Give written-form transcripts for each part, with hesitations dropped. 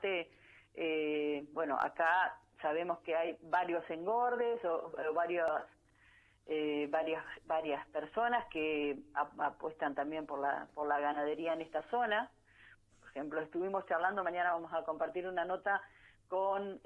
aparte, bueno, acá sabemos que hay varios engordes o varias personas que apuestan también por la ganadería en esta zona. Por ejemplo, estuvimos charlando, mañana vamos a compartir una nota con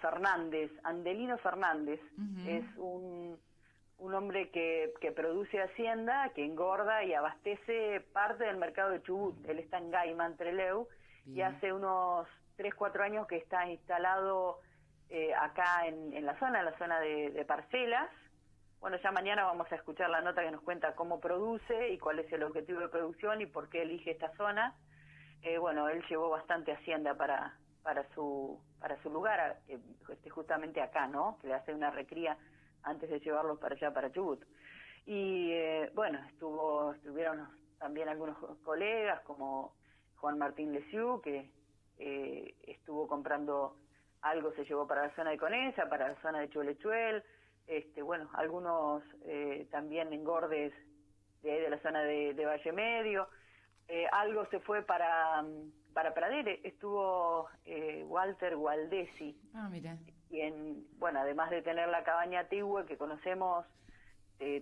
Fernández, Andelino Fernández. Uh-huh. Es un hombre que produce hacienda, que engorda y abastece parte del mercado de Chubut. Él está en Gaiman, Trelew. Bien. Y hace unos 3-4 años que está instalado acá en la zona de parcelas. Bueno, ya mañana vamos a escuchar la nota que nos cuenta cómo produce y cuál es el objetivo de producción y por qué elige esta zona. Bueno, él llevó bastante hacienda para su lugar, justamente acá, ¿no? Que le hace una recría antes de llevarlos para allá, para Chubut. Y bueno, estuvieron también algunos colegas como Juan Martín Leciu, que estuvo comprando algo, se llevó para la zona de Conesa, para la zona de Chuelechuel, bueno, algunos también engordes de ahí de la zona de Valle Medio. Algo se fue para Pradere, estuvo Walter Gualdesi. Ah, mira. Quien, bueno, además de tener la cabaña Tigue que conocemos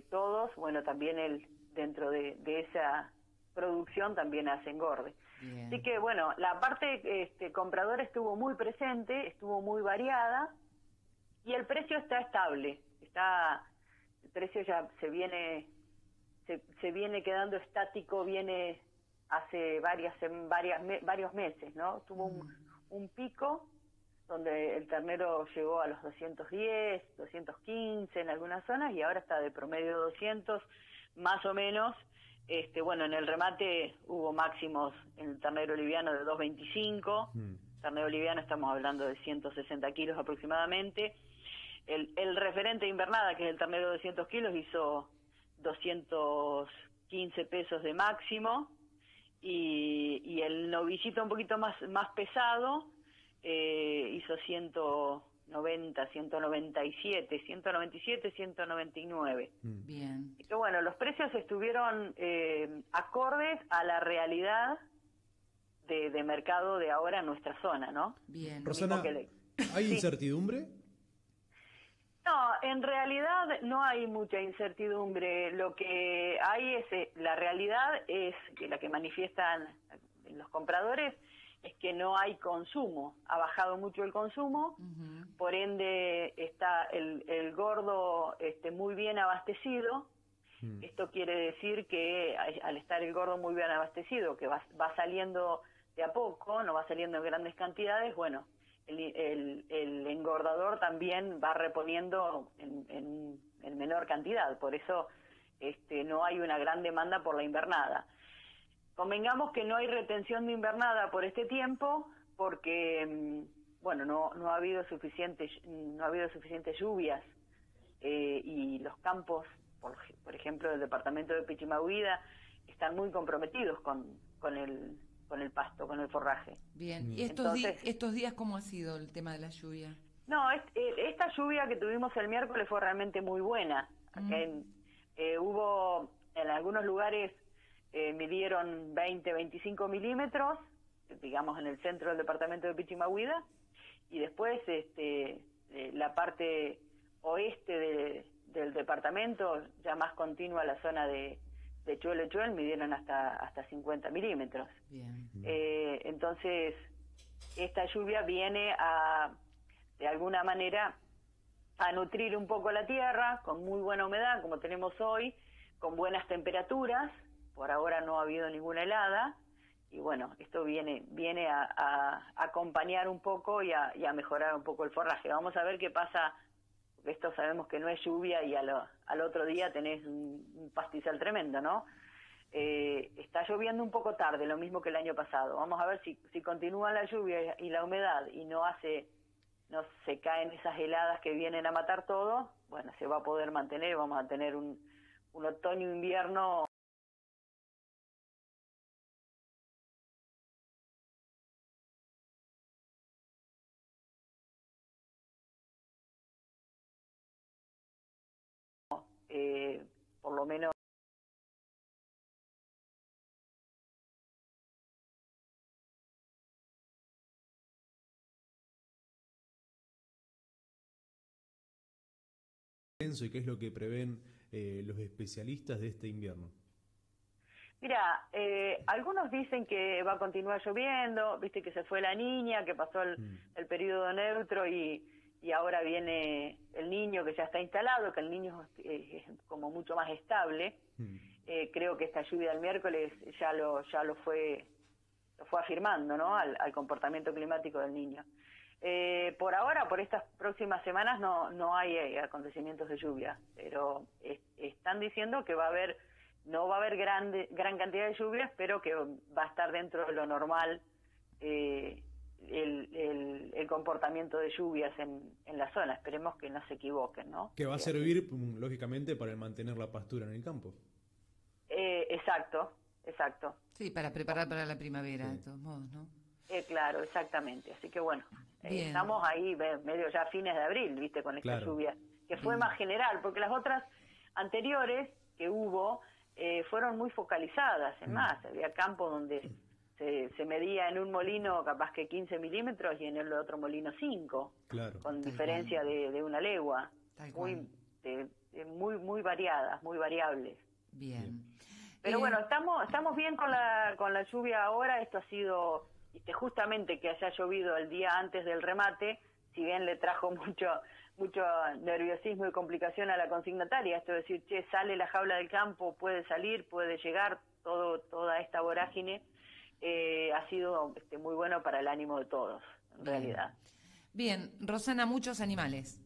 todos, bueno, también él dentro de esa producción también hace engorde. Bien. Así que, bueno, la parte compradora estuvo muy presente, estuvo muy variada y el precio está estable. El precio ya se viene quedando estático, viene hace varios meses, ¿no? Tuvo un pico donde el ternero llegó a los 210, 215 en algunas zonas y ahora está de promedio 200 más o menos. Bueno, en el remate hubo máximos en el ternero liviano de 225. Ternero liviano estamos hablando de 160 kilos aproximadamente. El referente de invernada, que es el ternero de 200 kilos, hizo 215 pesos de máximo. Y el novillito un poquito más pesado hizo 190, 197, 197, 199. Bien. Y que, bueno, los precios estuvieron acordes a la realidad de mercado de ahora en nuestra zona, ¿no? Bien. Rosana, ¿hay incertidumbre? No, en realidad no hay mucha incertidumbre. Lo que hay es, la realidad es que la que manifiestan los compradores es que no hay consumo. Ha bajado mucho el consumo, uh-huh. Por ende está el gordo muy bien abastecido. Uh-huh. Esto quiere decir que al estar el gordo muy bien abastecido, que va saliendo de a poco, no va saliendo en grandes cantidades, bueno, el engordador también va reponiendo en menor cantidad, por eso no hay una gran demanda por la invernada. Convengamos que no hay retención de invernada por este tiempo, porque bueno, no ha habido suficientes lluvias y los campos, por ejemplo, del departamento de Pichimahuida, están muy comprometidos con el pasto, con el forraje. Bien, ¿y estos días cómo ha sido el tema de la lluvia? No, esta lluvia que tuvimos el miércoles fue realmente muy buena. Hubo, en algunos lugares midieron 20, 25 milímetros, digamos en el centro del departamento de Pichimahuida, y después la parte oeste del departamento, ya más continua la zona de Chuelechuel, midieron hasta 50 milímetros. Bien. Entonces, esta lluvia viene de alguna manera, a nutrir un poco la tierra, con muy buena humedad, como tenemos hoy, con buenas temperaturas. Por ahora no ha habido ninguna helada, y bueno, esto viene a acompañar un poco y a mejorar un poco el forraje. Vamos a ver qué pasa. Esto sabemos que no es lluvia y al otro día tenés un pastizal tremendo, ¿no? Está lloviendo un poco tarde, lo mismo que el año pasado. Vamos a ver si continúa la lluvia y la humedad y no se caen esas heladas que vienen a matar todo. Bueno, se va a poder mantener y vamos a tener un otoño-invierno. Por lo menos censo y qué es lo que prevén los especialistas de este invierno? Mira, algunos dicen que va a continuar lloviendo, viste que se fue la niña, que pasó el periodo neutro y ahora viene el niño que ya está instalado, que el niño es como mucho más estable. Creo que esta lluvia del miércoles ya lo fue afirmando, ¿no? Al comportamiento climático del niño. Por ahora, por estas próximas semanas, no hay acontecimientos de lluvia, pero están diciendo que va a haber, no va a haber gran cantidad de lluvias, pero que va a estar dentro de lo normal el comportamiento de lluvias en la zona. Esperemos que no se equivoquen, ¿no? Que va a servir, lógicamente, para mantener la pastura en el campo. Exacto, exacto. Sí, para preparar para la primavera, sí. De todos modos, ¿no? Claro, exactamente. Así que bueno, estamos ahí medio ya fines de abril, viste, con esta lluvia, que fue más general, porque las otras anteriores que hubo fueron muy focalizadas, es más, había campo donde se medía en un molino capaz que 15 milímetros y en el otro molino 5, claro, con diferencia de una legua, muy variadas, muy variables. Bien. Pero bueno, estamos bien con la lluvia ahora, esto ha sido... justamente que haya llovido el día antes del remate, si bien le trajo mucho nerviosismo y complicación a la consignataria, esto es decir, che, sale la jaula del campo, puede salir, puede llegar, toda esta vorágine, ha sido muy bueno para el ánimo de todos, en realidad. Bien, Rosana, muchos animales.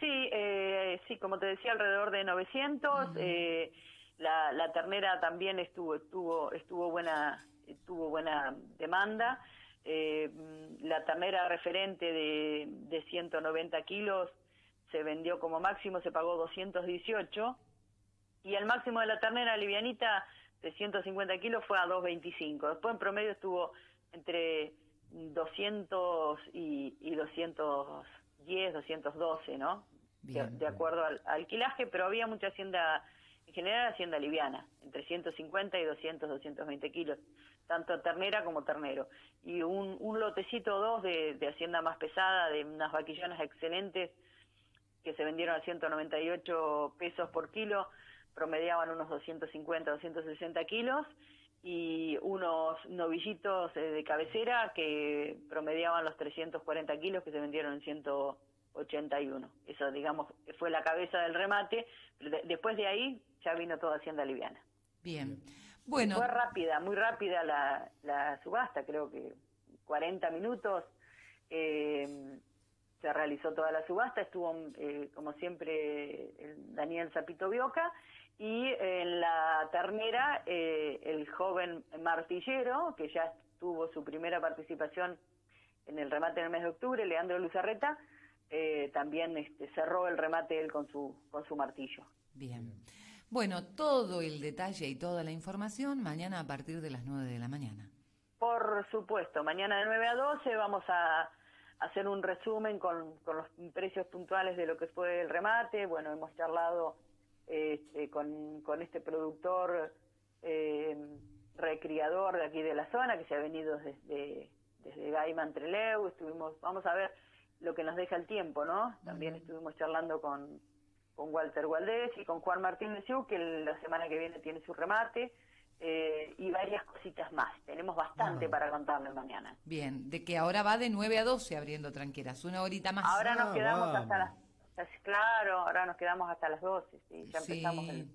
Sí, sí, como te decía, alrededor de 900, la ternera también tuvo buena demanda, la ternera referente de 190 kilos se vendió como máximo, se pagó 218, y el máximo de la ternera livianita de 150 kilos fue a 225, después en promedio estuvo entre 200 y 210, 212, ¿no? Bien, de acuerdo al alquilaje, pero había mucha hacienda... En general, hacienda liviana, entre 150 y 200, 220 kilos, tanto ternera como ternero. Y un lotecito o dos de hacienda más pesada, de unas vaquillonas excelentes, que se vendieron a 198 pesos por kilo, promediaban unos 250, 260 kilos, y unos novillitos de cabecera que promediaban los 340 kilos, que se vendieron en 181. Eso, digamos, fue la cabeza del remate. Después de ahí ya vino toda hacienda liviana. Bien. Bueno. Fue rápida, muy rápida la subasta, creo que 40 minutos se realizó toda la subasta. Estuvo, como siempre, Daniel Zapito Bioca, y en la ternera el joven martillero, que ya tuvo su primera participación en el remate en el mes de octubre, Leandro Luzarreta, también cerró el remate él con su martillo. Bien. Bueno, todo el detalle y toda la información mañana a partir de las 9 de la mañana. Por supuesto, mañana de 9 a 12 vamos a hacer un resumen con los precios puntuales de lo que fue el remate. Bueno, hemos charlado con este productor recriador de aquí de la zona, que se ha venido desde Gaiman Treleu. Vamos a ver lo que nos deja el tiempo, ¿no? También estuvimos charlando con Walter Valdés y con Juan Martín Leciu, que la semana que viene tiene su remate, y varias cositas más. Tenemos bastante para contarles mañana. Bien, de que ahora va de 9 a 12 abriendo tranqueras, una horita más. Ahora nos quedamos hasta las 12, sí, ya empezamos el...